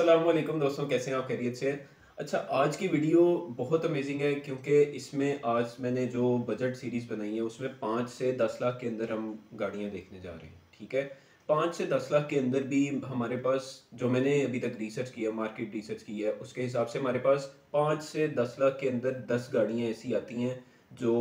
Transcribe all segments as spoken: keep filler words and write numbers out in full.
अस्सलाम वालेकुम दोस्तों, कैसे हैं आप? खैरियत से? अच्छा, आज की वीडियो बहुत अमेजिंग है क्योंकि इसमें आज मैंने जो बजट सीरीज़ बनाई है उसमें पाँच से दस लाख के अंदर हम गाड़ियां देखने जा रहे हैं। ठीक है, पाँच से दस लाख के अंदर भी हमारे पास, जो मैंने अभी तक रिसर्च किया, मार्केट रिसर्च की है, उसके हिसाब से हमारे पास पाँच से दस लाख के अंदर दस गाड़ियाँ ऐसी आती हैं जो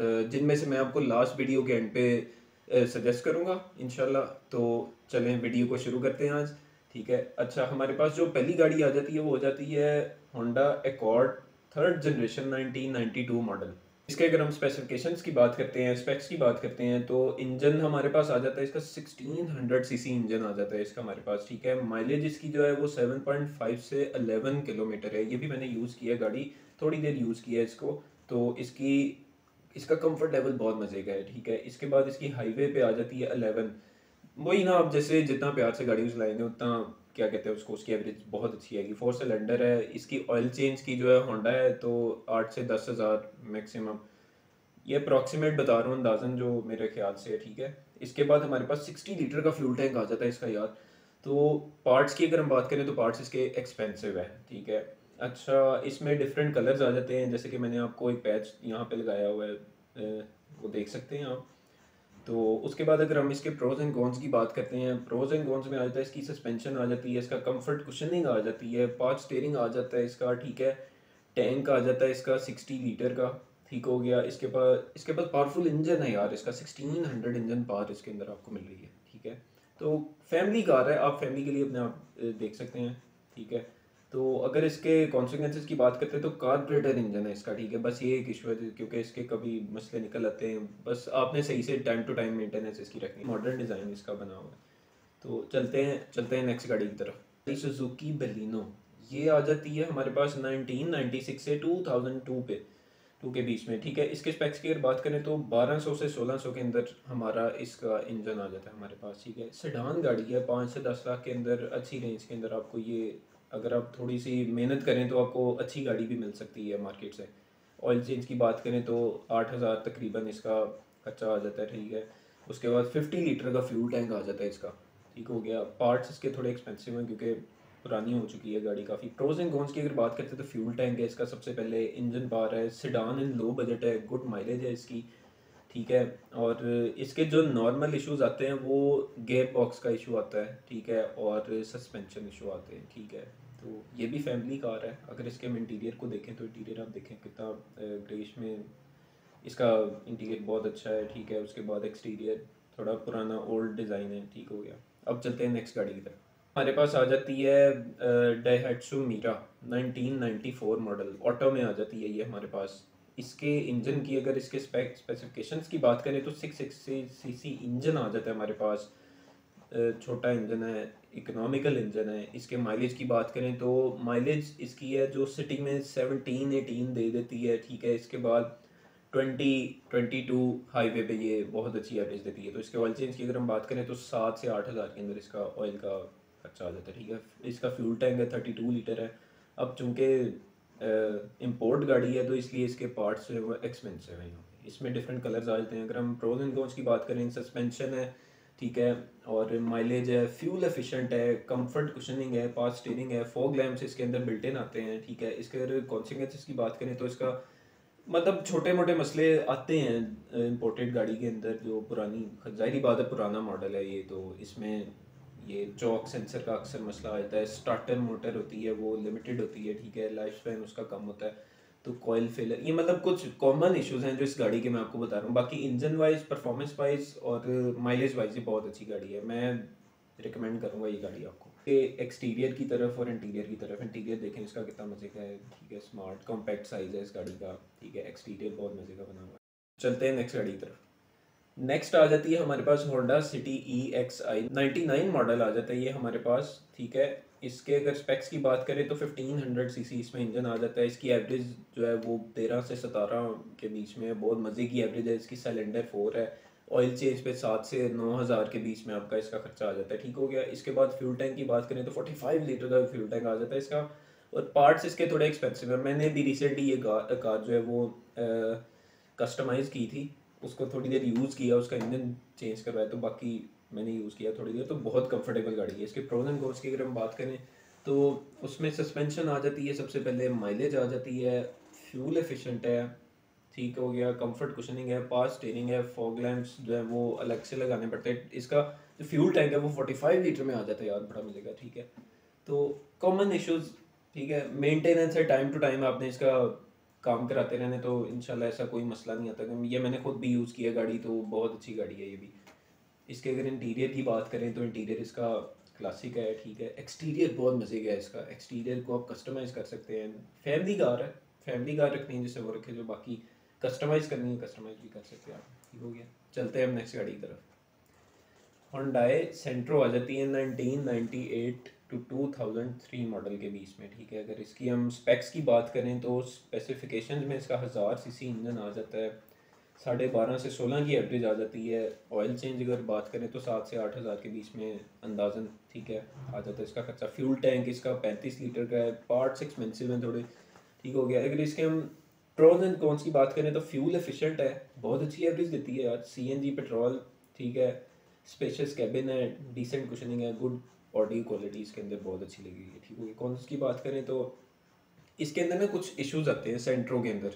जिनमें से मैं आपको लास्ट वीडियो के एंड पे सजेस्ट करूँगा इंशाल्लाह। तो चलें वीडियो को शुरू करते हैं आज। ठीक है। अच्छा, हमारे पास जो पहली गाड़ी आ जाती है वो हो जाती है Honda Accord third generation nineteen ninety two model. इसके अगर हम स्पेसिफिकेशंस की बात करते हैं, स्पेक्स की बात करते हैं, तो इंजन हमारे पास आ जाता है इसका सिक्सटीन हंड्रेड सीसी इंजन आ जाता है इसका हमारे पास। ठीक है। माइलेज इसकी जो है वो सेवन पॉइंट फाइव से इलेवन किलोमीटर है। ये भी मैंने यूज़ किया है, गाड़ी थोड़ी देर यूज़ किया है इसको, तो इसकी इसका कम्फर्ट लेवल बहुत मज़े का है। ठीक है। इसके बाद इसकी हाईवे पर आ जाती है इलेवन। वही ना, आप जैसे जितना प्यार से गाड़ी चलाएंगे उतना क्या कहते हैं उसको, उसकी एवरेज बहुत अच्छी आएगी। फोर सिलेंडर है, इसकी ऑयल चेंज की जो है होंडा है तो आठ से दस हज़ार मैक्सिमम, ये अप्रॉक्सीमेट बता रहा हूँ अंदाजन जो मेरे ख्याल से है। ठीक है। इसके बाद हमारे पास सिक्सटी लीटर का फ्यूल टैंक आ जाता है इसका। यार, तो पार्ट्स की अगर हम बात करें तो पार्ट्स इसके एक्सपेंसिव है। ठीक है। अच्छा, इसमें डिफरेंट कलर्स आ जाते हैं, जैसे कि मैंने आपको एक पैच यहाँ पर लगाया हुआ है, वो देख सकते हैं आप। तो उसके बाद अगर हम इसके प्रोज एंड कॉन्स की बात करते हैं, प्रोज एंड कॉन्स में आ जाता है इसकी सस्पेंशन आ जाती है, इसका कंफर्ट कुशनिंग आ जाती है, पांच स्टेयरिंग आ जाता है इसका। ठीक है। टैंक आ जाता है इसका सिक्सटी लीटर का। ठीक हो गया। इसके पास इसके पास पावरफुल इंजन है यार, इसका सिक्सटीन हंड्रेड इंजन पावर इसके अंदर आपको मिल रही है। ठीक है। तो फैमिली कार है, आप फैमिली के लिए अपने आप देख सकते हैं। ठीक है। तो अगर इसके कॉन्सिक्वेंसेस की बात करते हैं तो कार्बोरेटर इंजन है इसका। ठीक है। बस ये एक इशू है क्योंकि इसके कभी मसले निकल आते हैं, बस आपने सही से टाइम टू टाइम मेंटेनेंस इसकी रखनी है। मॉडर्न डिज़ाइन इसका बना हुआ है। तो चलते हैं चलते हैं नेक्स्ट गाड़ी की तरफ। सुजुकी बेलिनो, ये आ जाती है हमारे पास नाइनटीन नाइंटी सिक्स से टू थाउजेंड टू पे टू के बीच में। ठीक है। इसके स्पेक्स की अगर बात करें तो बारह सौ से सोलह सौ के अंदर हमारा इसका इंजन आ जाता है हमारे पास। ठीक है। सेडान गाड़ी है, पाँच से दस लाख के अंदर अच्छी रेंज के अंदर आपको ये, अगर आप थोड़ी सी मेहनत करें तो आपको अच्छी गाड़ी भी मिल सकती है मार्केट से। ऑयल चेंज की बात करें तो आठ हज़ार तकरीबन इसका खर्चा आ जाता है। ठीक है। उसके बाद फिफ्टी लीटर का फ्यूल टैंक आ जाता है इसका। ठीक हो गया। पार्ट्स इसके थोड़े एक्सपेंसिव हैं क्योंकि पुरानी हो चुकी है गाड़ी काफ़ी। प्रोज एंड कॉन्स की अगर बात करते हैं तो फ्यूल टैंक है इसका सबसे पहले, इंजन पावर है, सेडान एंड लो बजट है, गुड माइलेज है इसकी। ठीक है। और इसके जो नॉर्मल इश्यूज आते हैं वो गेयर बॉक्स का इशू आता है। ठीक है। और सस्पेंशन इशू आते हैं। ठीक है। तो ये भी फैमिली कार है। अगर इसके हम इंटीरियर को देखें तो इंटीरियर आप देखें कितना ग्रेश में, इसका इंटीरियर बहुत अच्छा है। ठीक है। उसके बाद एक्सटीरियर थोड़ा पुराना ओल्ड डिज़ाइन है। ठीक हो गया। अब चलते हैं नेक्स्ट गाड़ी की तरफ। हमारे पास आ जाती है Daihatsu Mira nineteen ninety four model, auto में आ जाती है ये हमारे पास। इसके इंजन की अगर इसके स्पेक स्पेसिफिकेशंस की बात करें तो सिक्स सिक्सटी सीसी इंजन आ जाता है हमारे पास, छोटा इंजन है, इकोनॉमिकल इंजन है। इसके माइलेज की बात करें तो माइलेज इसकी है जो सिटी में सेवनटीन एटीन दे देती है। ठीक है। इसके बाद ट्वेंटी ट्वेंटी टू हाईवे पे ये बहुत अच्छी एवरेज देती है। तो इसके ऑयल चेंज की अगर हम बात करें तो सात से आठ हज़ार के अंदर इसका ऑयल का खर्चा आ जाता है। ठीक है। इसका फ्यूल टैंक है थर्टी टू लीटर है। अब चूँकि इम्पोर्ट गाड़ी है तो इसलिए इसके पार्ट्स जो है वो एक्सपेंसिव हैं। इसमें डिफरेंट कलर्स आ जाते हैं। अगर हम प्रोज एंड कॉन्स की बात करें, सस्पेंशन है, ठीक है, और माइलेज है, फ्यूल एफिशिएंट है, कंफर्ट कुशनिंग है, पावर स्टीयरिंग है, फॉग लैम्प्स इसके अंदर बिल्ट इन आते हैं। ठीक है। इसके अगर कॉन्सिक्वेंसेस की बात करें तो इसका मतलब छोटे मोटे मसले आते हैं इम्पोर्टेड गाड़ी के अंदर, जो पुरानी, जाहिर बात है पुराना मॉडल है ये, तो इसमें ये चौक सेंसर का अक्सर मसला आ जाता है। स्टार्टर मोटर होती है वो लिमिटेड होती है। ठीक है। लाइफ स्पैन उसका कम होता है, तो कॉयल फेलर, ये मतलब कुछ कॉमन इश्यूज हैं जो इस गाड़ी के मैं आपको बता रहा हूँ। बाकी इंजन वाइज, परफॉर्मेंस वाइज और माइलेज वाइज ये बहुत अच्छी गाड़ी है, मैं रिकमेंड करूँगा ये गाड़ी आपको। ये एक्सटीरियर की तरफ और इंटीरियर की तरफ। इंटीरियर देखें इसका कितना मजे का है। ठीक है। स्मार्ट कॉम्पैक्ट साइज़ है इस गाड़ी का। ठीक है। एक्सटीरियर बहुत मजे का बना हुआ है। चलते हैं नेक्स्ट गाड़ी की तरफ। नेक्स्ट आ जाती है हमारे पास Honda City E X I ninety nine model आ जाता है ये हमारे पास। ठीक है। इसके अगर स्पेक्स की बात करें तो फिफ्टीन हंड्रेड सीसी इसमें इंजन आ जाता है। इसकी एवरेज जो है वो तेरह से सतारह के बीच में बहुत मज़े की एवरेज है। इसकी सिलेंडर फोर है, ऑयल चेंज पे सात से नौ हज़ार के बीच में आपका इसका खर्चा आ जाता है। ठीक हो गया। इसके बाद फ्यूल टैंक की बात करें तो फोर्टी फाइव लीटर का फ्यूल टैंक आ जाता है इसका। और पार्ट्स इसके थोड़े एक्सपेंसिव है। मैंने भी रिसेंटली ये कार जो है वो कस्टमाइज़ की थी, उसको थोड़ी देर यूज़ किया, उसका इंजन चेंज करवाया, तो बाकी मैंने यूज़ किया थोड़ी देर, तो बहुत कंफर्टेबल गाड़ी है। इसके प्रोज एंड कॉन्स की अगर हम बात करें तो उसमें सस्पेंशन आ जाती है, सबसे पहले माइलेज आ जाती है, फ्यूल एफिशिएंट है, ठीक हो गया, कंफर्ट कुशनिंग है, पावर स्टीयरिंग है, फॉग लैंप्स जो है वो अलग से लगाने पड़ते हैं। इसका जो फ्यूल टैंक है वो पैंतालीस लीटर में आ जाता है यार, बड़ा मिलेगा, ठीक है। तो कॉमन इश्यूज, ठीक है, मेंटेनेंस है, टाइम टू टाइम आपने इसका काम कराते रहने तो इंशाल्लाह ऐसा कोई मसला नहीं आता। ये मैंने खुद भी यूज़ किया गाड़ी, तो बहुत अच्छी गाड़ी है ये भी। इसके अगर इंटीरियर की बात करें तो इंटीरियर इसका क्लासिक है, ठीक है। एक्सटीरियर बहुत मज़े का है इसका, एक्सटीरियर को आप कस्टमाइज़ कर सकते हैं। फैमिली कार है, फैमिली कार रखनी है जैसे वो रखे, जो बाकी कस्टमाइज़ करनी है कस्टमाइज़ भी कर सकते हैं आप, ठीक हो गया। चलते हैं हम नेक्स्ट गाड़ी की तरफ। Hyundai Santro आ जाती है nineteen ninety eight to two thousand three model के बीच में, ठीक है। अगर इसकी हम स्पेक्स की बात करें तो स्पेसिफिकेशन में इसका हज़ार सीसी इंजन आ जाता है, साढ़े बारह से सोलह की एवरेज आ जाती है। ऑयल चेंज अगर बात करें तो सात से आठ हज़ार के बीच में अंदाजन, ठीक है, आ जाता है इसका खर्चा। फ्यूल टैंक इसका पैंतीस लीटर का है, पार्ट्स एक्सपेंसिव हैं थोड़े, ठीक हो गया। अगर इसके हम प्रोज एंड कॉन्स की बात करें तो फ्यूल एफिशिएंट है, बहुत अच्छी एवरेज देती है यार, सीएनजी पेट्रोल, ठीक है। स्पेशियस कैबिन है, डिसेंट कुशनिंग है, गुड ऑडियो क्वालिटी इसके अंदर बहुत अच्छी लगी है, ठीक हो गया। कॉन्स की बात करें तो इसके अंदर ना कुछ इश्यूज आते हैं Santro के अंदर,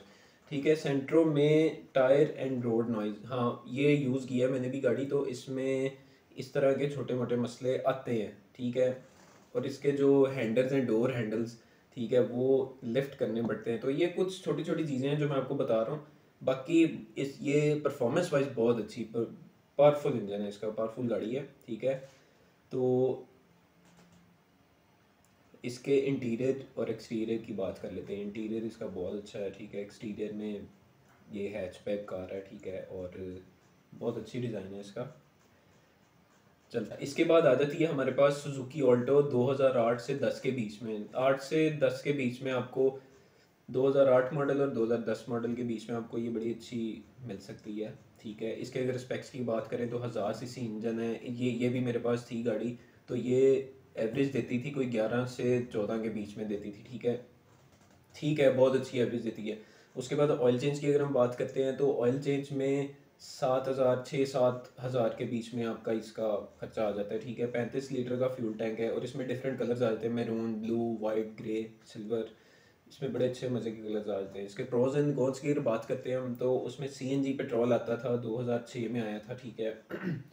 ठीक है। Santro में टायर एंड रोड नॉइज़, हाँ ये यूज़ किया मैंने भी गाड़ी, तो इसमें इस तरह के छोटे मोटे मसले आते हैं, ठीक है। और इसके जो हैंडल्स हैं, डोर हैंडल्स, ठीक है, वो लिफ्ट करने पड़ते हैं। तो ये कुछ छोटी छोटी चीज़ें हैं जो मैं आपको बता रहा हूँ। बाकी इस ये परफॉर्मेंस वाइज बहुत अच्छी पावरफुल इंजन है इसका, पावरफुल गाड़ी है, ठीक है। तो इसके इंटीरियर और एक्सटीरियर की बात कर लेते हैं। इंटीरियर इसका बहुत अच्छा है, ठीक है। एक्सटीरियर में ये हैचबैक कार है, ठीक है, और बहुत अच्छी डिज़ाइन है इसका। चलता है इसके बाद आ जाती है हमारे पास सुजुकी ऑल्टो दो हज़ार आठ से दस के बीच में। आठ से दस के बीच में आपको दो हज़ार आठ मॉडल और दो हज़ार दस मॉडल के बीच में आपको ये बड़ी अच्छी मिल सकती है, ठीक है। इसके अगर स्पेक्स की बात करें तो हज़ार सीसी इंजन है, ये ये भी मेरे पास थी गाड़ी, तो ये एवरेज देती थी कोई ग्यारह से चौदह के बीच में देती थी, ठीक है, ठीक है, बहुत अच्छी एवरेज देती है। उसके बाद ऑयल चेंज की अगर हम बात करते हैं तो ऑयल चेंज में सात हज़ार छः सात हज़ार के बीच में आपका इसका खर्चा आ जाता है, ठीक है। पैंतीस लीटर का फ्यूल टैंक है और इसमें डिफरेंट कलर्स आ जाते हैं, maroon, blue, white, grey, silver, इसमें बड़े अच्छे मज़े के कलर्स आ जाते हैं। इसके प्रोज एंड कॉन्स की अगर बात करते हैं हम तो उसमें सीएनजी पेट्रोल आता था, दो हज़ार छह में आया था, ठीक है।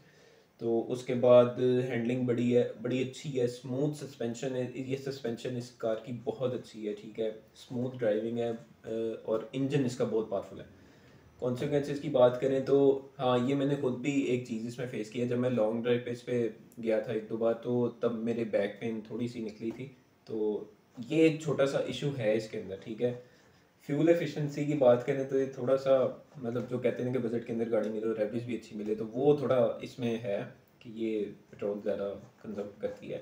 तो उसके बाद हैंडलिंग बड़ी है, बड़ी अच्छी है, स्मूथ सस्पेंशन है, ये सस्पेंशन इस कार की बहुत अच्छी है, ठीक है। स्मूथ ड्राइविंग है और इंजन इसका बहुत पावरफुल है। कॉन्सिक्वेंसेस की बात करें तो हाँ ये मैंने खुद भी एक चीज़ इसमें फ़ेस किया, जब मैं लॉन्ग ड्राइव पे इस पर गया था एक दो बार, तो तब मेरे बैक पेन थोड़ी सी निकली थी, तो ये एक छोटा सा इशू है इसके अंदर, ठीक है। फ्यूल एफिशिएंसी की बात करें तो ये थोड़ा सा, मतलब जो कहते हैं कि बजट के अंदर गाड़ी मिले और एवरेज भी अच्छी मिले, तो वो थोड़ा इसमें है कि ये पेट्रोल ज़्यादा कंज्यूम करती है।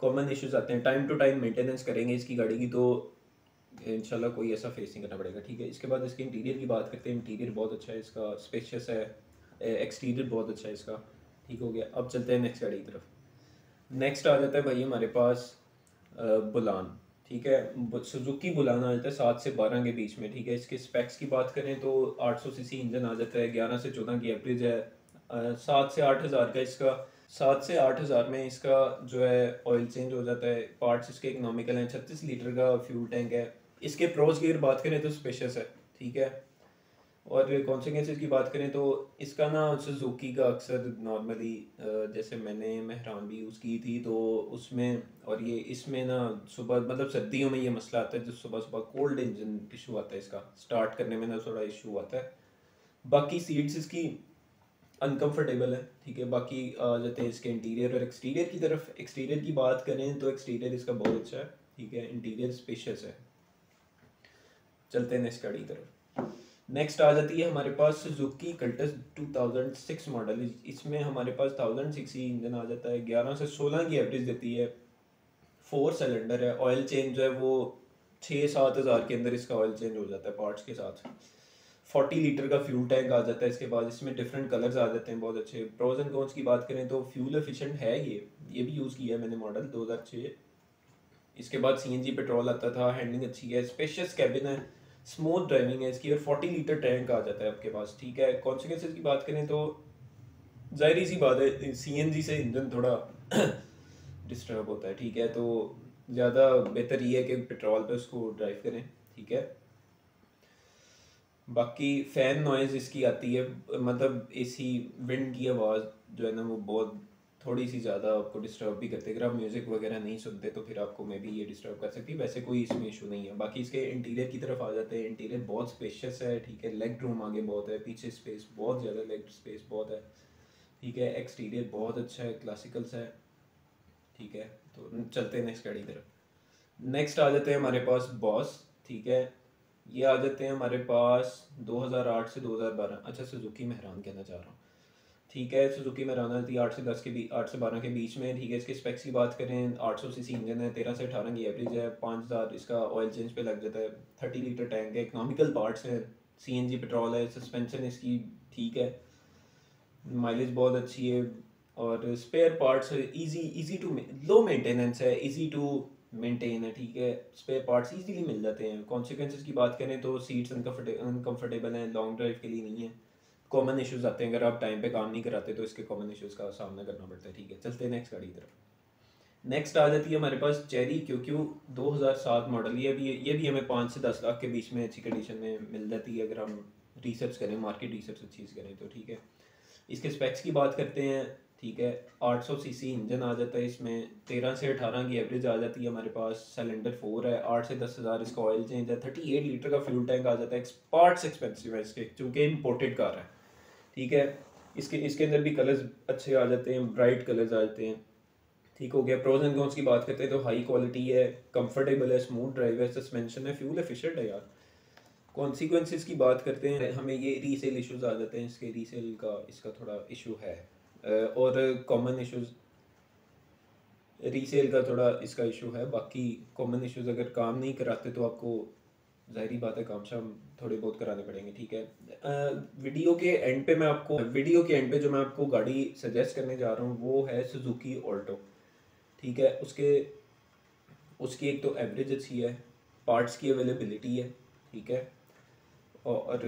कॉमन इशूज़ आते हैं, टाइम टू टाइम मेंटेनेंस करेंगे इसकी गाड़ी की तो इंशाल्लाह कोई ऐसा फेस नहीं करना पड़ेगा, ठीक है। इसके बाद इसके इंटीरियर की बात करते हैं। इंटीरियर बहुत अच्छा है इसका, स्पेशियस है, एक्सटीरियर बहुत अच्छा है इसका, ठीक हो गया। अब चलते हैं नेक्स्ट गाड़ी की तरफ। नेक्स्ट आ जाता है भाई हमारे पास बुलान, ठीक है, सुजुकी बुलान आ जाता है सात से बारह के बीच में, ठीक है। इसके स्पेक्स की बात करें तो आठ सौ सीसी इंजन आ जाता है, ग्यारह से चौदह की एवरेज है, सात से आठ हज़ार का इसका, सात से आठ हज़ार में इसका जो है ऑयल चेंज हो जाता है। पार्ट्स इसके इकोनॉमिकल हैं, छत्तीस लीटर का फ्यूल टैंक है। इसके प्रोज की अगर बात करें तो स्पेशियस है, ठीक है। और कॉन्सिक्वेंसेस की बात करें तो इसका ना सुजुकी का अक्सर नॉर्मली, जैसे मैंने मेहरान भी यूज़ की थी तो उसमें और ये इसमें ना सुबह, मतलब सर्दियों में ये मसला आता है, जो सुबह सुबह कोल्ड इंजन इशू आता है इसका, स्टार्ट करने में ना थोड़ा इशू आता है। बाकी सीट्स इसकी अनकंफर्टेबल है, ठीक है। बाकी आ जाते हैं इसके इंटीरियर और एक्सटीरियर की तरफ। एक्सटीरियर की बात करें तो एक्सटीरियर इसका बहुत अच्छा है, ठीक है, इंटीरियर स्पेशियस है। चलते हैं नेक्स्ट गाड़ी की तरफ। नेक्स्ट आ जाती है हमारे पास सुजुकी कल्टस दो हज़ार छह मॉडल। इसमें हमारे पास थाउजेंड सिक्सटी इंजन आ जाता है, ग्यारह से सोलह की एवरेज देती है, फोर सिलेंडर है। ऑयल चेंज जो है वो छः सात हज़ार के अंदर इसका ऑयल चेंज हो जाता है पार्ट्स के साथ। चालीस लीटर का फ्यूल टैंक आ जाता है। इसके बाद इसमें डिफरेंट कलर्स आ जाते हैं, बहुत अच्छे। प्रोज एंड कॉन्स की बात करें तो फ्यूल एफिशिएंट है ये, ये भी यूज़ किया है मैंने मॉडल दो हज़ार छह। इसके बाद सीएनजी पेट्रोल आता था, हैंडलिंग अच्छी है, स्पेशियस कैबिन है, स्मूथ ड्राइविंग है इसकी और चालीस लीटर टैंक आ जाता है आपके पास, ठीक है। कॉन्सिक्वेंसेस की बात करें तो जाहिर सी बात है सीएनजी से इंजन थोड़ा डिस्टर्ब होता है, ठीक है, तो ज़्यादा बेहतर ये है कि पेट्रोल पे उसको ड्राइव करें, ठीक है। बाकी फ़ैन नॉइज़ इसकी आती है, मतलब एसी विंड की आवाज़ जो है ना वो बहुत थोड़ी सी ज़्यादा आपको डिस्टर्ब भी करते हैं। अगर आप म्यूज़िक वगैरह नहीं सुनते तो फिर आपको मे भी ये डिस्टर्ब कर सकती है, वैसे कोई इसमें इशू नहीं है। बाकी इसके इंटीरियर की तरफ आ जाते हैं, इंटीरियर बहुत स्पेशियस है, ठीक है। लेग रूम आगे बहुत है, पीछे स्पेस बहुत ज़्यादा, लेग स्पेस बहुत है, ठीक है। एक्सटीरियर बहुत अच्छा है, क्लासिकल सा है, ठीक है। तो चलते हैं नेक्स्ट गाड़ी की तरफ। नेक्स्ट आ जाते हैं हमारे पास बॉस, ठीक है। ये आ जाते हैं हमारे पास दो हज़ार आठ से दो हज़ार बारह, अच्छा सुजुकी मेहरान कहना चाह रहा हूँ, ठीक है। सुजुकी मेहरान आती है आठ से दस के बीच, आठ से बारह के बीच में, ठीक है। इसके स्पेक्स की बात करें, आठ सौ सी सी इंजन है, तेरह से अठारह की एवरेज है, पाँच हज़ार इसका ऑयल चेंज पे लग जाता है, थर्टी लीटर टैंक है, इकनॉमिकल पार्ट्स हैं, सी एन जी पेट्रोल है, सस्पेंशन इसकी ठीक है, माइलेज बहुत अच्छी है, और spare parts easy easy to low maintenance है, ईजी टू मेंटेन है, ठीक है। स्पेयर पार्ट्स ईजीली मिल जाते हैं। कॉन्सिक्वेंसेस की बात करें तो सीट्स अनकम्फर्टे अनकम्फर्टेबल हैं, लॉन्ग ड्राइव के लिए नहीं है। कॉमन इश्यूज आते हैं अगर आप टाइम पे काम नहीं कराते तो इसके कॉमन इश्यूज का सामना करना पड़ता है, ठीक है। चलते हैं नेक्स्ट गाड़ी की तरफ। नेक्स्ट आ जाती है हमारे पास चेरी क्योंकि दो हज़ार सात मॉडल, ये भी ये भी हमें पाँच से दस लाख के बीच में अच्छी कंडीशन में मिल जाती है अगर हम रिसर्च करें, मार्केट रिसर्च अच्छी करें तो, ठीक है। इसके स्पेक्स की बात करते हैं, ठीक है। आठ सौ सीसी इंजन आ जाता है इसमें, तेरह से अठारह की एवरेज आ जाती है हमारे पास, सिलेंडर फोर है, आठ से दस हज़ार इसका ऑयल चेंज है, थर्टी एट लीटर का फ्यूल टैंक आ जाता है। पार्ट्स एक्सपेंसिव है इसके चूँकि इम्पोर्टेड कार है, ठीक है। इसके इसके अंदर भी कलर्स अच्छे आ जाते हैं, ब्राइट कलर्स आ जाते हैं, ठीक हो गया। प्रोज एंड कॉन्स की बात करते हैं तो हाई क्वालिटी है, कंफर्टेबल है, स्मूथ ड्राइव है, सस्पेंशन है, फ्यूल एफिशिएंट है यार। कॉन्सिक्वेंसेस की बात करते हैं, हमें ये रीसेल इश्यूज आ जाते हैं, इसके रीसेल का इसका थोड़ा इशू है, और कॉमन इश्यूज रीसेल का थोड़ा इसका इशू है। बाकी कॉमन इश्यूज अगर काम नहीं कराते तो आपको ज़ाहरी बात है काम शाम थोड़े बहुत कराने पड़ेंगे, ठीक है। आ, वीडियो के एंड पे मैं आपको वीडियो के एंड पे जो मैं आपको गाड़ी सजेस्ट करने जा रहा हूँ वो है सुजुकी ऑल्टो, ठीक है। उसके उसकी एक तो एवरेज अच्छी है, पार्ट्स की अवेलेबिलिटी है, ठीक है, और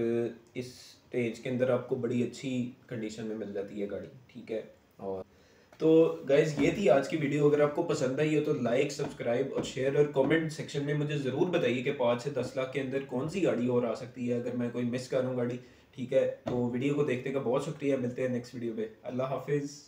इस रेंज के अंदर आपको बड़ी अच्छी कंडीशन में मिल जाती है गाड़ी, ठीक है। और तो गाइज़ ये थी आज की वीडियो, अगर आपको पसंद आई हो तो लाइक, सब्सक्राइब और शेयर, और कमेंट सेक्शन में मुझे ज़रूर बताइए कि पाँच से दस लाख के अंदर कौन सी गाड़ी और आ सकती है अगर मैं कोई मिस करूँ गाड़ी, ठीक है। तो वीडियो को देखने का बहुत शुक्रिया, मिलते हैं नेक्स्ट वीडियो पे, अल्लाह हाफिज़।